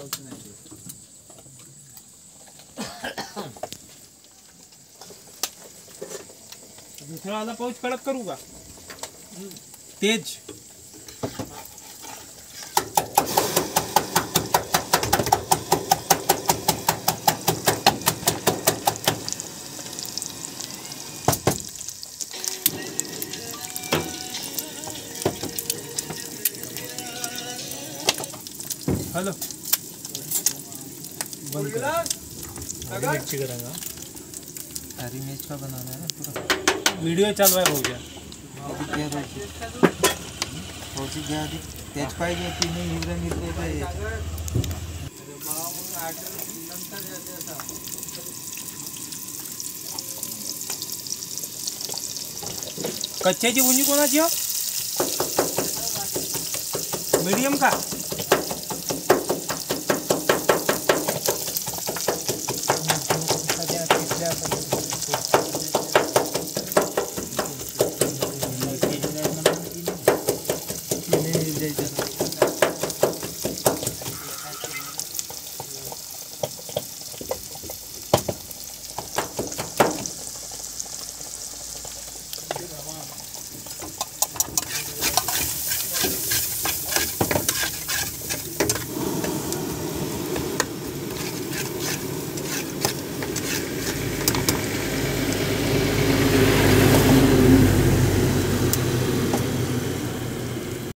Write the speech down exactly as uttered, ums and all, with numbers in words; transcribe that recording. が落ちないですदूसरा वाला पाउच कड़क करूँगा तेज हेलो बंद कर मिर्ची करेंगे हरी मिर्च का बनाना है ना पूरा वीडियो चल रहा है हो गया पहुंची गया अभी तेज पाई गई कि नहीं हिरन मिर्च का ये कच्चे की भुंजी कौन सी हो मीडियम का